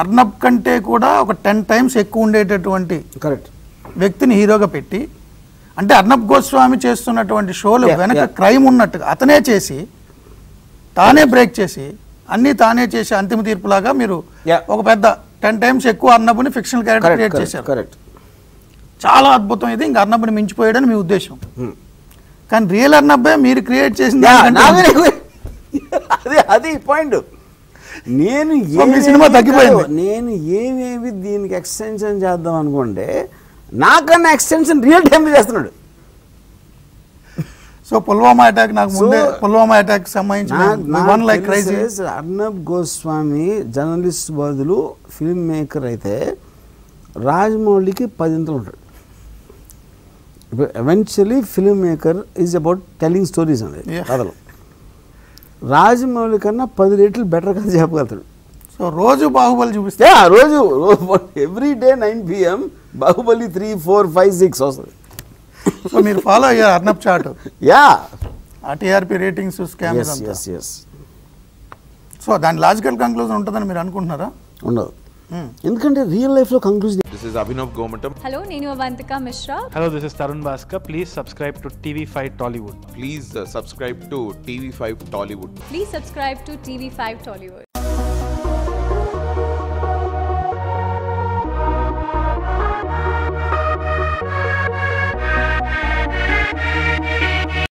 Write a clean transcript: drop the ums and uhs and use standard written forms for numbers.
అర్నబ్ కంటే కూడా ఒక 10 టైమ్స్ ఎక్కువ ఉండేటటువంటి కరెక్ట్ వ్యక్తిని హీరోగా పెట్టి అంటే అర్నబ్ గోస్వామి చేస్తున్నటువంటి షోలో వెనక క్రైమ్ ఉన్నట్టుగా అతనే చేసి తానే బ్రేక్ చేసి అన్ని తానే చేసి అంతిమ తీర్పులాగా మీరు ఒక పెద్ద 10 టైమ్స్ ఎక్కువ అర్నబ్ని ఫిక్షనల్ క్యారెక్టర్ క్రియేట్ చేశారు కరెక్ట్ చాలా అద్భుతం ఇది ఇంకా అర్నబ్ని మించిపోయాడని మీ ఉద్దేశం కానీ రియల్ అర్నబ్ మీరు క్రియేట్ చేసింది అది అది పాయింట్ నేను ఈ సినిమా తగ్గిపోయింది నేను ఏమేవి దీనికి ఎక్స్టెన్షన్ చేద్దాం అనుకోండి నాకన్నా ఎక్స్టెన్షన్ రియల్ టైంలో చేస్తున్నాడు సో పుల్వామా అటాక్ నాకు ముందే పుల్వామా అటాక్ సంబంధించిన one like crisis Arnab Goswami journalist బదులు ఫిల్మ్ మేకర్ అయితే రాజమౌళికి 10 ఇంతలు ఉంటాడు ఇప్పుడు eventually film maker is about telling stories అండి కథలు రాజమౌళి కన్నా 10 రెట్లు బెటర్ కథ చెప్పగలుగుతాడు సో రోజు బాహుబలి చూపిస్తే రోజు ఎవ్రీ డే 9 PM బాహుబలి 3, 4, 5, 6 వస్తుంది సో మీరు ఫాలో అయ్యారు అర్నబ్ చాట్ యా ఆ టీఆర్పీ రేటింగ్స్ స్కామ్స్ అంతా yes yes సో దాని లాజికల్ కంక్లూజన్ ఉంటుందని మీరు అనుకుంటున్నారా ఉండదు ఎందుకంటే రియల్ లైఫ్ లో conclusion This is Abhinav Gohmata. Hello, నేను Avantika Mishra. Hello, this is Tarun Baskar. Please subscribe to TV5 Tollywood. Please subscribe to TV5 Tollywood. Please subscribe to TV5 Tollywood.